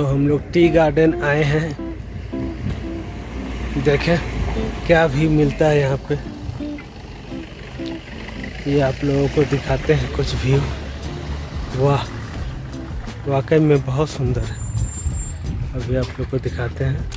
तो हम लोग टी गार्डन आए हैं, देखें क्या भी मिलता है यहाँ पे। ये आप लोगों को दिखाते हैं कुछ व्यू। वाह, वाकई में बहुत सुंदर है। अभी आप लोगों को दिखाते हैं।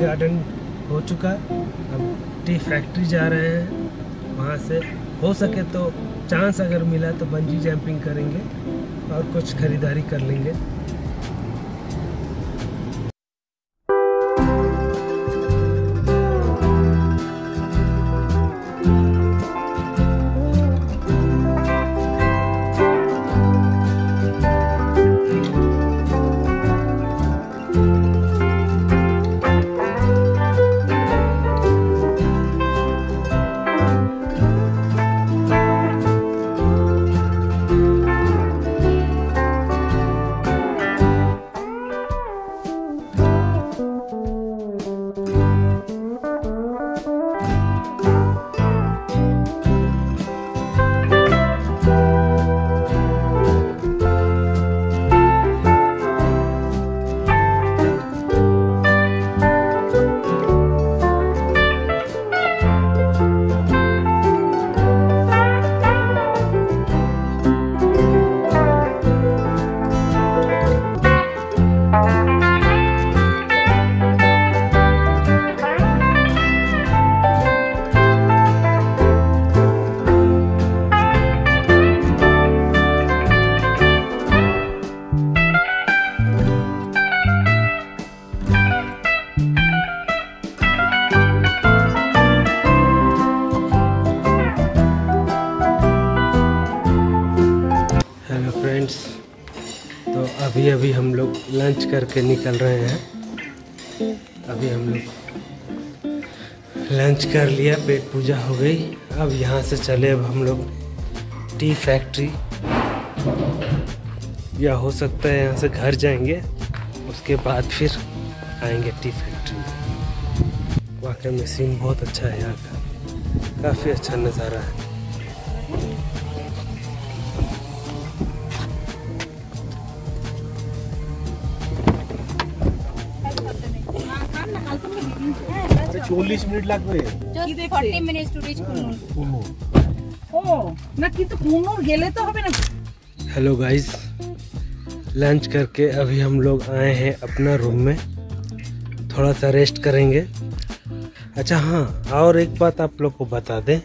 गार्डन हो चुका, अब टी फैक्ट्री जा रहे हैं। वहाँ से हो सके तो चांस अगर मिला तो बंजी जंपिंग करेंगे और कुछ खरीदारी कर लेंगे। तो अभी हम लोग लंच करके निकल रहे हैं। अभी हम लोग लंच कर लिया, पेट पूजा हो गई। अब यहाँ से चले, अब हम लोग टी फैक्ट्री, या हो सकता है यहाँ से घर जाएंगे, उसके बाद फिर आएंगे टी फैक्ट्री। वाकई में सीन बहुत अच्छा है यहाँ का, काफ़ी अच्छा नज़ारा है। हेलो गाइस, लंच करके अभी हम लोग आए हैं अपना रूम में, थोड़ा सा रेस्ट करेंगे। अच्छा हाँ, और एक बात आप लोग को बता दें,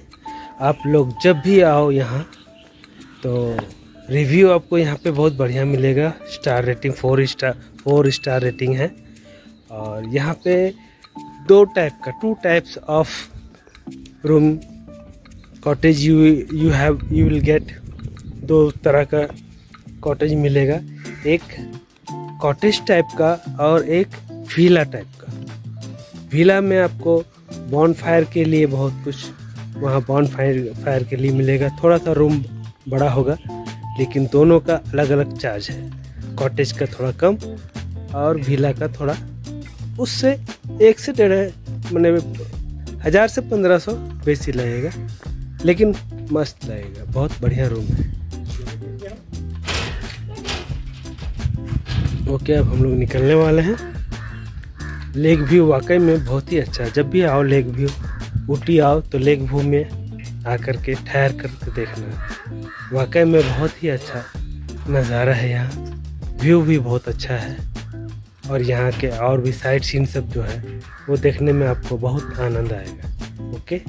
आप लोग जब भी आओ यहाँ तो रिव्यू आपको यहाँ पे बहुत बढ़िया मिलेगा। स्टार रेटिंग 4 स्टार रेटिंग है। और यहाँ पे 2 types of room cottage you will get, दो तरह का कॉटेज मिलेगा, एक कॉटेज टाइप का और एक विला टाइप का। विला में आपको बॉनफायर के लिए बहुत कुछ वहाँ बॉनफायर के लिए मिलेगा, थोड़ा सा रूम बड़ा होगा, लेकिन दोनों का अलग अलग चार्ज है। कॉटेज का थोड़ा कम और विला का थोड़ा, उससे 1 से 1.5 मतलब 1000 से 1500 बेसी लगेगा, लेकिन मस्त लगेगा, बहुत बढ़िया रूम है। ओके, अब हम लोग निकलने वाले हैं। लेक व्यू वाकई में बहुत ही अच्छा है, जब भी आओ लेक व्यू ऊटी आओ तो लेक व्यू में आकर के ठहर करके देखना, वाकई में बहुत ही अच्छा नज़ारा है। यहाँ व्यू भी बहुत अच्छा है और यहाँ के और भी साइट सीन सब जो है वो देखने में आपको बहुत आनंद आएगा। ओके,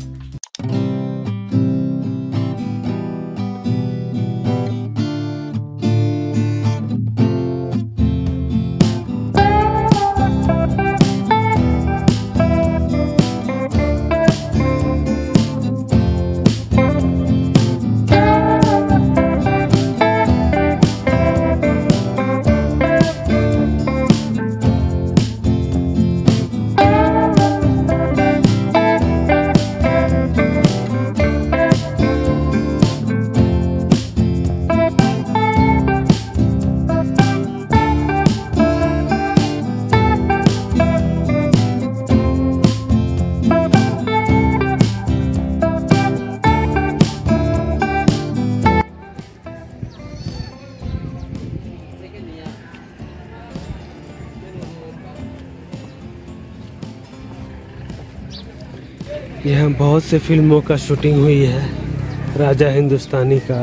यहाँ बहुत से फिल्मों का शूटिंग हुई है, राजा हिंदुस्तानी का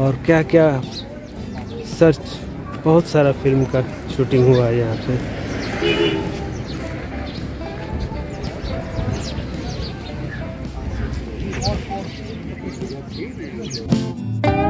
और क्या क्या सर्च, बहुत सारा फिल्म का शूटिंग हुआ है यहाँ पे।